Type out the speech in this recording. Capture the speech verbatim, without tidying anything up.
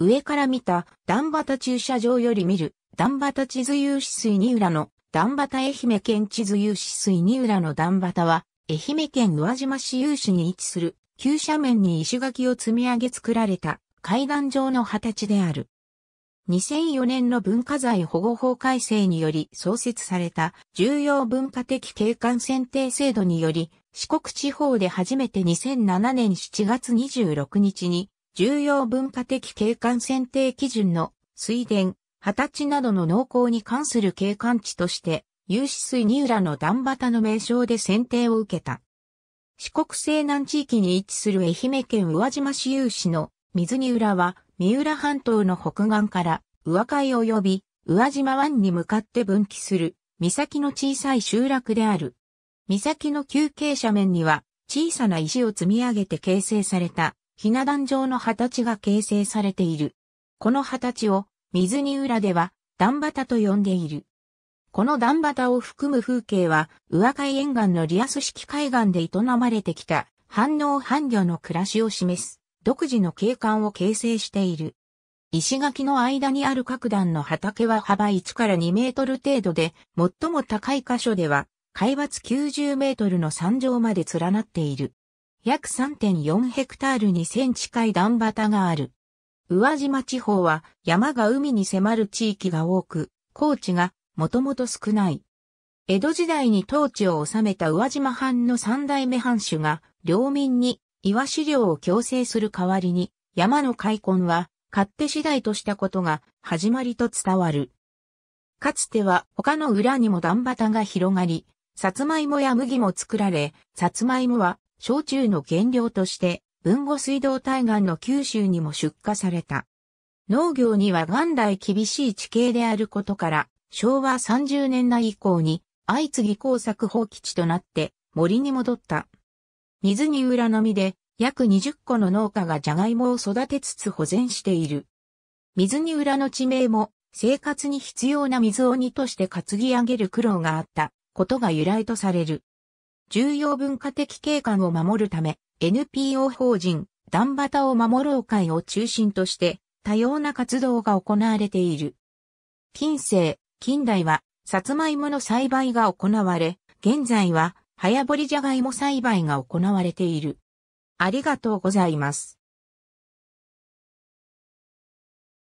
上から見た段畑駐車場より見る段畑地図有志水二浦の段畑愛媛県地図有志水二浦の段畑は愛媛県宇和島市有志に位置する急斜面に石垣を積み上げ作られた階段状の畑地である。にせんよねんの文化財保護法改正により創設された重要文化的景観選定制度により四国地方で初めてにせんななねんしちがつにじゅうろくにちに重要文化的景観選定基準の水田、畑地などの農耕に関する景観地として有志水二浦の段畑の名称で選定を受けた。四国西南地域に位置する愛媛県宇和島市有志の水二浦は三浦半島の北岸から宇和海及び宇和島湾に向かって分岐する岬の小さい集落である。岬の急傾斜面には小さな石を積み上げて形成されたひな壇状の畑地が形成されている。この畑地を水二浦では段畑と呼んでいる。この段畑を含む風景は宇和海沿岸のリアス式海岸で営まれてきた半農半漁の暮らしを示す独自の景観を形成している。石垣の間にある各段の畑は幅いちからにメートル程度で、最も高い箇所では海抜きゅうじゅうメートルの山頂まで連なっている。約 さんてんよんヘクタールにせん近い段畑がある。宇和島地方は山が海に迫る地域が多く、耕地がもともと少ない。江戸時代に統治を治めた宇和島藩の三代目藩主が、領民にイワシ漁を強制する代わりに、山の開墾は勝手次第としたことが始まりと伝わる。かつては丘の裏にも段畑が広がり、さつまいもや麦も作られ、さつまいもは焼酎の原料として、豊後水道対岸の九州にも出荷された。農業には元来厳しい地形であることから、しょうわさんじゅうねんだい以降に相次ぎ耕作放棄地となって森に戻った。水二浦のみで約にじゅっこの農家がジャガイモを育てつつ保全している。水二浦の地名も生活に必要な水を荷として担ぎ上げる苦労があったことが由来とされる。重要文化的景観を守るため エヌピーオー 法人段畑を守ろう会を中心として多様な活動が行われている。近世、近代は、さつまいもの栽培が行われ、現在は、早掘りじゃがいも栽培が行われている。ありがとうございます。